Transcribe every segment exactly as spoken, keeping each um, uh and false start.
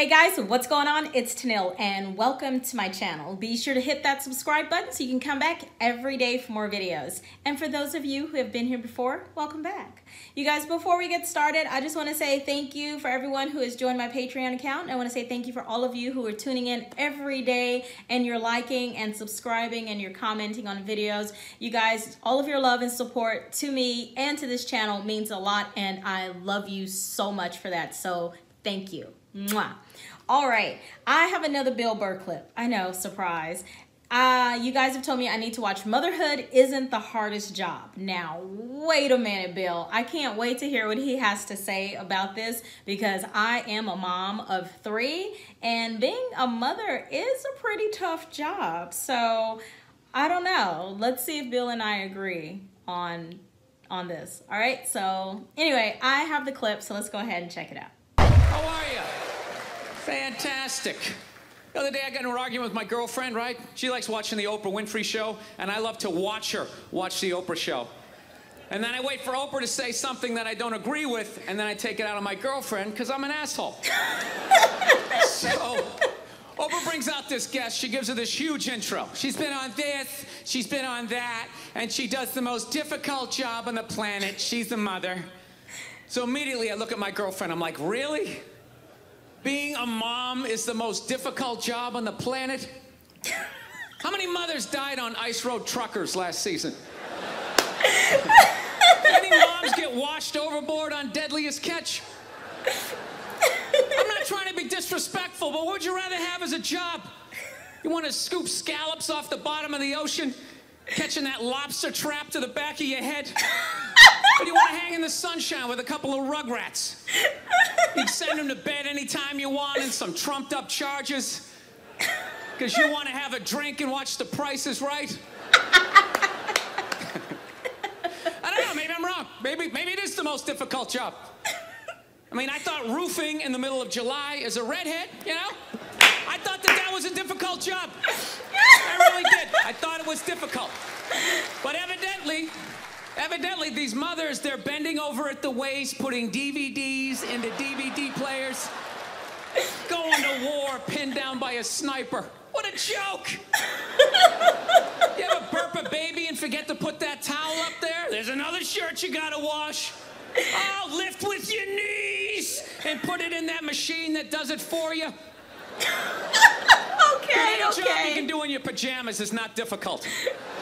Hey guys, what's going on? It's Tanil and welcome to my channel. Be sure to hit that subscribe button so you can come back every day for more videos. And for those of you who have been here before, welcome back. You guys, before we get started, I just want to say thank you for everyone who has joined my Patreon account. I want to say thank you for all of you who are tuning in every day and you're liking and subscribing and you're commenting on videos. You guys, all of your love and support to me and to this channel means a lot and I love you so much for that. So thank you. Mwah. All right, I have another Bill Burr clip. I know, surprise. Uh, you guys have told me I need to watch Motherhood Isn't the Hardest Job. Now, wait a minute, Bill. I can't wait to hear what he has to say about this because I am a mom of three and being a mother is a pretty tough job. So I don't know. Let's see if Bill and I agree on, on this. All right, so anyway, I have the clip, so let's go ahead and check it out. How are you? Fantastic. The other day I got into an argument with my girlfriend, right? She likes watching the Oprah Winfrey show, and I love to watch her watch the Oprah show. And then I wait for Oprah to say something that I don't agree with, and then I take it out on my girlfriend, because I'm an asshole. So, Oprah brings out this guest, she gives her this huge intro. She's been on this, she's been on that, and she does the most difficult job on the planet. She's a mother. So immediately I look at my girlfriend, I'm like, really? Being a mom is the most difficult job on the planet? How many mothers died on ice road truckers last season? How many moms get washed overboard on Deadliest Catch? I'm not trying to be disrespectful, but what would you rather have as a job? You want to scoop scallops off the bottom of the ocean? Catching that lobster trap to the back of your head? But you want to hang in the sunshine with a couple of rugrats. You send them to bed anytime you want and some trumped up charges. Because you want to have a drink and watch The Price is Right. I don't know, maybe I'm wrong. Maybe, maybe it is the most difficult job. I mean, I thought roofing in the middle of July as a redhead, you know? I thought that that was a difficult job. I really did. I thought it was difficult. But evidently, Evidently, these mothers, they're bending over at the waist, putting D V Ds into D V D players, going to war pinned down by a sniper. What a joke! You ever burp a baby and forget to put that towel up there? There's another shirt you gotta wash. Oh, lift with your knees and put it in that machine that does it for you. Okay, any okay. Job you can do in your pajamas is not difficult.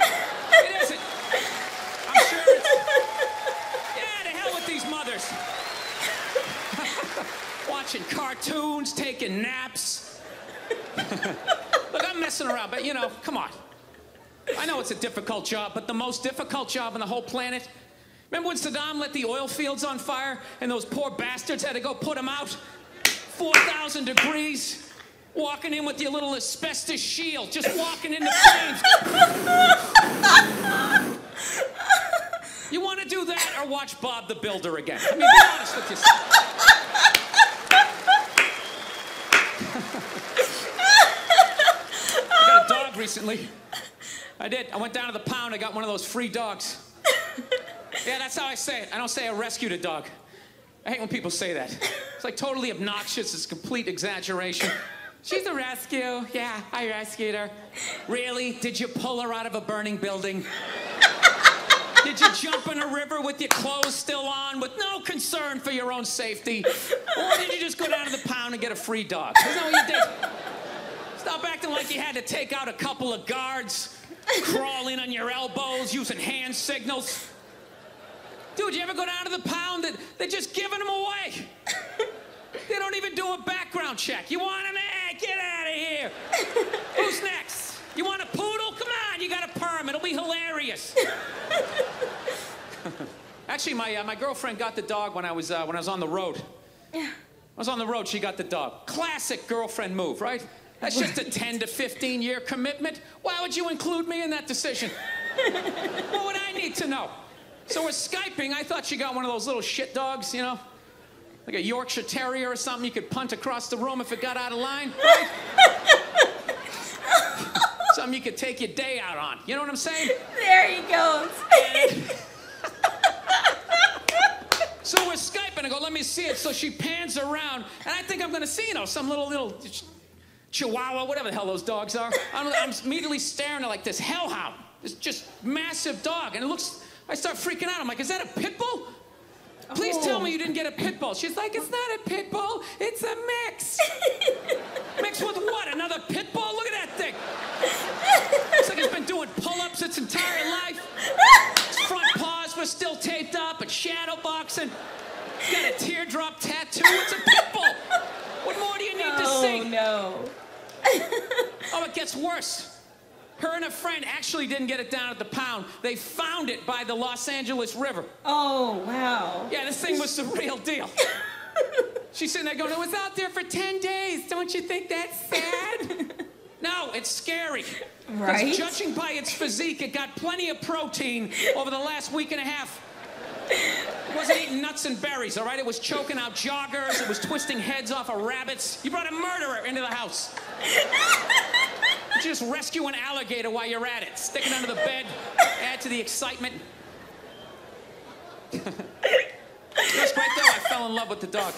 It isn't. Watching cartoons, taking naps. Look, I'm messing around, but you know, come on. I know it's a difficult job, but the most difficult job on the whole planet. Remember when Saddam let the oil fields on fire and those poor bastards had to go put them out? four thousand degrees, walking in with your little asbestos shield, just walking in the flames. You want to do that or watch Bob the Builder again? I mean, be honest with yourself. I got a dog recently. I did. I went down to the pound. I got one of those free dogs. Yeah, that's how I say it. I don't say I rescued a dog. I hate when people say that. It's like totally obnoxious. It's complete exaggeration. She's a rescue. Yeah, I rescued her. Really? Did you pull her out of a burning building? Did you jump in a river with your clothes still on with no concern for your own safety? Or did you just go down to the pound and get a free dog? Isn't that what you did? Stop acting like you had to take out a couple of guards, crawl in on your elbows, using hand signals. Dude, you ever go down to the pound and they're just giving them away? They don't even do a background check. You want them? Hey, get out of here. Who's next? You want a poodle? Come on, you got a perm. It'll be hilarious. Actually, my uh, my girlfriend got the dog when I was uh, when I was on the road. Yeah. I was on the road. She got the dog. Classic girlfriend move, right? That's just a ten to fifteen year commitment. Why would you include me in that decision? What would I need to know? So we're Skyping. I thought she got one of those little shit dogs, you know, like a Yorkshire Terrier or something. You could punt across the room if it got out of line, right? Something you could take your day out on. You know what I'm saying? There he goes. So we're Skyping. and I go, let me see it. So she pans around, and I think I'm going to see, you know, some little, little chihuahua, whatever the hell those dogs are. I'm, I'm immediately staring at, like, this hellhound, this just massive dog. And it looks, I start freaking out. I'm like, is that a pit bull? Please oh. tell me you didn't get a pit bull. She's like, it's not a pit bull, it's a mix. Mixed with what, another pit bull? Look at that thing. Looks like it's been doing pull-ups its entire life. Its front paws were still taped up, it's shadow boxing. Got a teardrop tattoo, it's a pit bull. What more do you need no, to see? Oh, no. Oh, it gets worse. Her and a friend actually didn't get it down at the pound. They found it by the Los Angeles River. Oh, wow. Yeah, this thing was the real deal. She's sitting there going, it was out there for ten days. Don't you think that's sad? No, it's scary. Right? Judging by its physique, it got plenty of protein over the last week and a half. It wasn't eating nuts and berries, all right? It was choking out joggers. It was twisting heads off of rabbits. You brought a murderer into the house. Just rescue an alligator while you're at it. Stick it under the bed, add to the excitement. Just right there, I fell in love with the dog.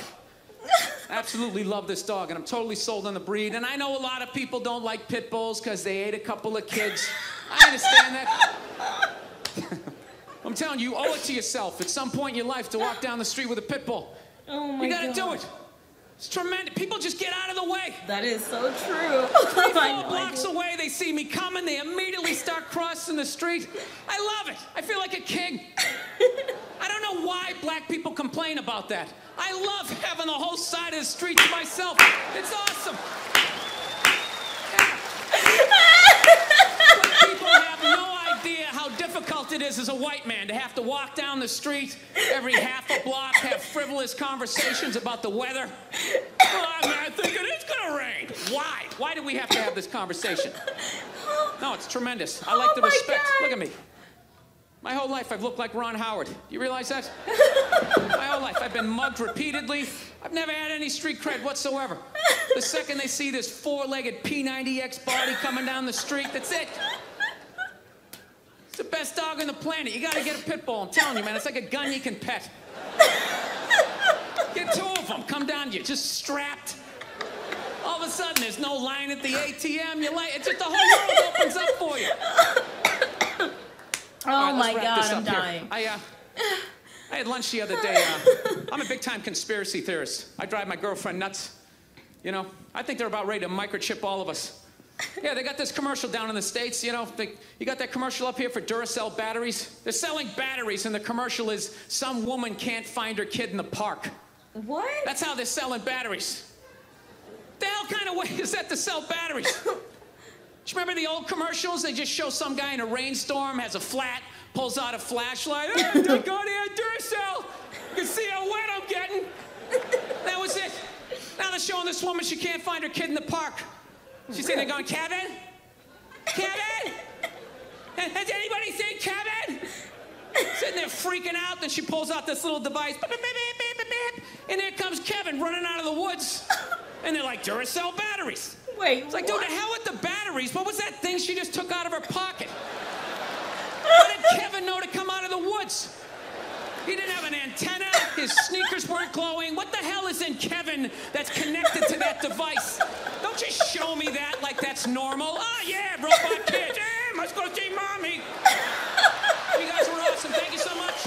Absolutely love this dog, and I'm totally sold on the breed. And I know a lot of people don't like pit bulls because they ate a couple of kids. I understand that. I'm telling you, you owe it to yourself at some point in your life to walk down the street with a pit bull. Oh my God. You gotta do it. It's tremendous. People just get out of the way. That is so true. Three, four blocks away, they see me coming. They immediately start crossing the street. I love it. I feel like a king. I don't know why black people complain about that. I love having the whole side of the street to myself. It's awesome. Yeah. Black people have no idea how difficult it is as a white man to have to walk down the street every half a block, have frivolous conversations about the weather. Well, I, mean, I think it is gonna rain. Why? Why do we have to have this conversation? No, it's tremendous. I like oh the respect. God. Look at me. My whole life I've looked like Ron Howard. You realize that? My whole life I've been mugged repeatedly. I've never had any street cred whatsoever. The second they see this four-legged P ninety X body coming down the street, that's it. It's the best dog on the planet. You gotta get a pit bull. I'm telling you, man, it's like a gun you can pet. Get two of them, come down to you, just strapped. All of a sudden, there's no line at the A T M. You like, it's just the whole world opens up for you. Oh right, my God, I'm dying. I, uh, I had lunch the other day. Uh, I'm a big-time conspiracy theorist. I drive my girlfriend nuts. You know, I think they're about ready to microchip all of us. Yeah, they got this commercial down in the States, you know. They, you got that commercial up here for Duracell batteries. They're selling batteries, and the commercial is some woman can't find her kid in the park. What? That's how they're selling batteries. The hell kind of way is that to sell batteries? Do you remember the old commercials? They just show some guy in a rainstorm, has a flat, pulls out a flashlight. Hey, go to Duracell. You can see how wet I'm getting. That was it. Now they're showing this woman she can't find her kid in the park. She's sitting there going, Kevin? Kevin? Has anybody seen Kevin? Sitting there freaking out. Then she pulls out this little device. And there comes Kevin running out of the woods. And they're like, Duracell batteries. Wait, it's like, what? Dude, the hell with the batteries. What was that thing she just took out of her pocket? How did Kevin know to come out of the woods? He didn't have an antenna. His sneakers weren't glowing. What the hell is in Kevin that's connected to that device? Don't just show me that like that's normal. Oh, yeah, robot kid. Yeah, let's go see mommy. You guys were awesome. Thank you so much.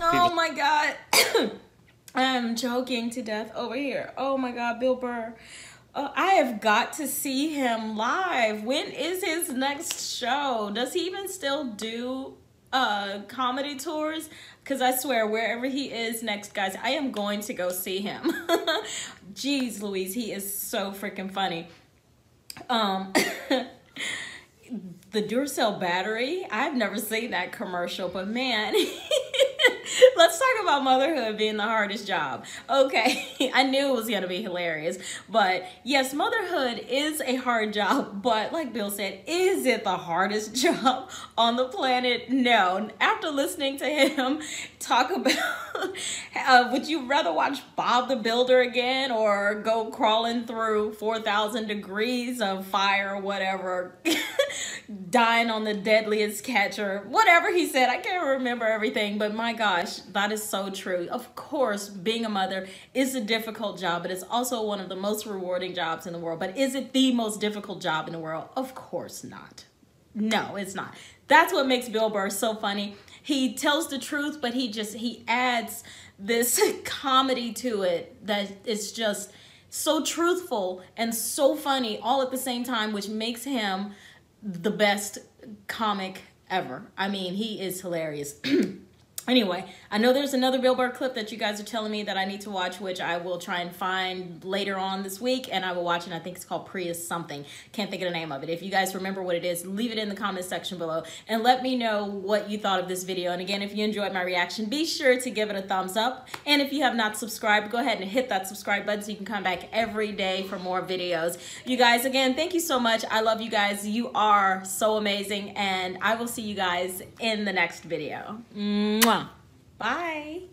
Oh, my God. I'm joking to death over here. Oh my God, Bill Burr. Uh, I have got to see him live. When is his next show? Does he even still do uh, comedy tours? Because I swear, wherever he is next, guys, I am going to go see him. Jeez Louise, he is so freaking funny. Um, the Duracell battery, I've never seen that commercial, but man. Let's talk about motherhood being the hardest job. Okay, I knew it was gonna be hilarious, but yes, motherhood is a hard job, but like Bill said, is it the hardest job on the planet? No. After listening to him talk about, uh, would you rather watch Bob the Builder again or go crawling through four thousand degrees of fire or whatever? dying on the deadliest catch or whatever he said. I can't remember everything, but my gosh, that is so true. Of course, being a mother is a difficult job, but it's also one of the most rewarding jobs in the world. But is it the most difficult job in the world? Of course not. No, it's not. That's what makes Bill Burr so funny. He tells the truth, but he just, he adds this comedy to it that it's just so truthful and so funny all at the same time, which makes him the best comic ever. I mean, he is hilarious. Anyway, I know there's another Bill Burr clip that you guys are telling me that I need to watch, which I will try and find later on this week, and I will watch it. I think it's called Prius something. Can't think of the name of it. If you guys remember what it is, leave it in the comment section below, and let me know what you thought of this video. And again, if you enjoyed my reaction, be sure to give it a thumbs up. And if you have not subscribed, go ahead and hit that subscribe button so you can come back every day for more videos. You guys, again, thank you so much. I love you guys. You are so amazing, and I will see you guys in the next video. Mwah. Bye.